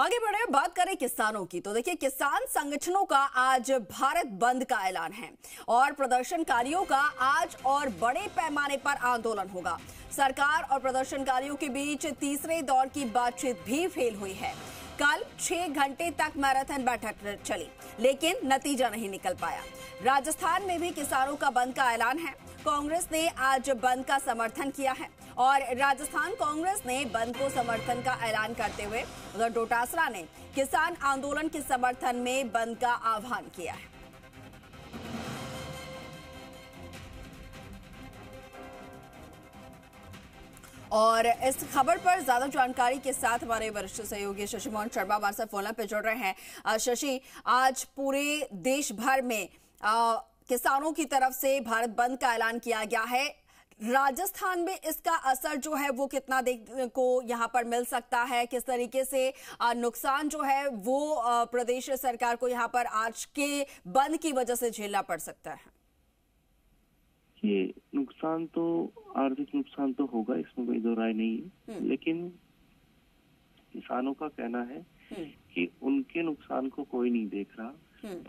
आगे बढ़े, बात करें किसानों की तो देखिए, किसान संगठनों का आज भारत बंद का ऐलान है और प्रदर्शनकारियों का आज और बड़े पैमाने पर आंदोलन होगा। सरकार और प्रदर्शनकारियों के बीच तीसरे दौर की बातचीत भी फेल हुई है। कल 6 घंटे तक मैराथन बैठक चली लेकिन नतीजा नहीं निकल पाया। राजस्थान में भी किसानों का बंद का ऐलान है। कांग्रेस ने आज बंद का समर्थन किया है और राजस्थान कांग्रेस ने बंद को समर्थन का ऐलान करते हुए उधर डोटासरा ने किसान आंदोलन के समर्थन में बंद का आह्वान किया है। और इस खबर पर ज्यादा जानकारी के साथ हमारे वरिष्ठ सहयोगी शशि मोहन शर्मा हमारे साथ फोन पे जुड़ रहे हैं। शशि, आज पूरे देश भर में किसानों की तरफ से भारत बंद का ऐलान किया गया है। राजस्थान में इसका असर जो है वो कितना देखने को यहाँ पर मिल सकता है, किस तरीके से नुकसान जो है वो प्रदेश सरकार को यहाँ पर आज के बंद की वजह से झेलना पड़ सकता है? ये नुकसान तो आर्थिक नुकसान तो होगा, इसमें कोई दो राय नहीं है, लेकिन किसानों का कहना है कि उनके नुकसान को कोई नहीं देख रहा।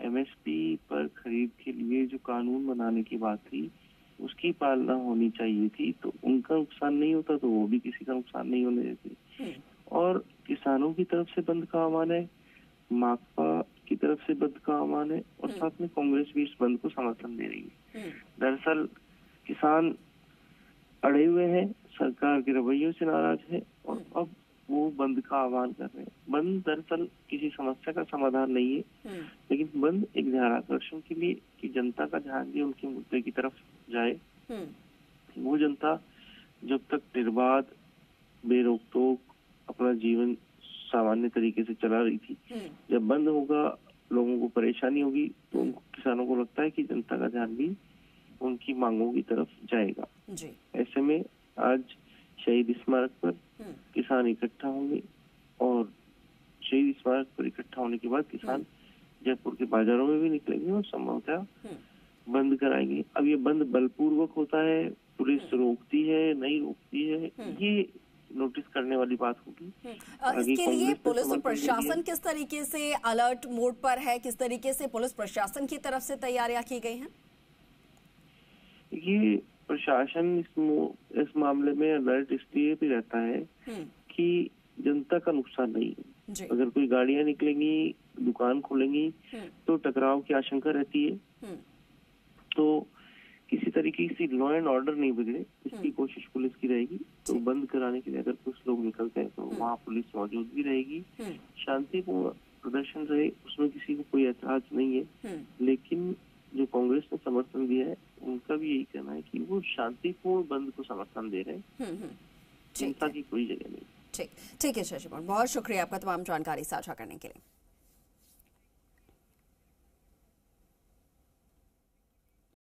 एमएसपी पर खरीद के लिए जो कानून बनाने की बात थी उसकी पालना होनी चाहिए थी, तो उनका नुकसान नहीं होता तो वो भी किसी का नुकसान नहीं होने देते। और किसानों की तरफ से बंद का आह्वान है, माकपा की तरफ से बंद का आह्वान है और साथ में कांग्रेस भी इस बंद को समर्थन दे रही है। दरअसल किसान अड़े हुए हैं, सरकार के रवैयों से नाराज है और अब वो बंद का आह्वान कर रहे हैं। बंद दरअसल किसी समस्या का समाधान नहीं है, लेकिन बंद एक ध्यान आकर्षण के लिए कि जनता का ध्यान भी उनके मुद्दे की तरफ जाए। वो जनता जब तक निर्बाध बेरोक टोक अपना जीवन सामान्य तरीके से चला रही थी, जब बंद होगा लोगों को परेशानी होगी, तो किसानों को लगता है कि जनता का ध्यान भी उनकी मांगों की तरफ जाएगा। ऐसे में आज शहीद स्मारक पर किसान इकट्ठा होंगे और शहीद स्मारक पर इकट्ठा होने के बाद किसान जयपुर के बाजारों में भी निकलेंगे और संभवतः बंद कराएंगे। अब ये बंद बलपूर्वक होता है, पुलिस रोकती है नहीं रोकती है, ये नोटिस करने वाली बात होगी। इसके लिए पुलिस और प्रशासन किस तरीके से अलर्ट मोड पर है, किस तरीके से पुलिस प्रशासन की तरफ से तैयारियां की गई हैं? ये प्रशासन इस मामले में अलर्ट इसलिए भी रहता है कि जनता का नुकसान नहीं है। अगर कोई गाड़ियां निकलेंगी दुकान खोलेंगी तो टकराव की आशंका रहती है, तो किसी तरीके से लॉ एंड ऑर्डर नहीं बिगड़े इसकी कोशिश पुलिस की रहेगी। तो बंद कराने के लिए अगर कुछ लोग निकलते हैं तो वहाँ पुलिस मौजूद भी रहेगी, शांतिपूर्ण प्रदर्शन रहे, उसमें किसी को कोई एतराज नहीं है। लेकिन जो कांग्रेस ने समर्थन दिया है उनका भी यही कहना है कि वो शांतिपूर्ण बंद को समर्थन दे रहे हैं, चिंता की कोई जगह नहीं। ठीक है शशि, बहुत शुक्रिया आपका तमाम जानकारी साझा करने के लिए।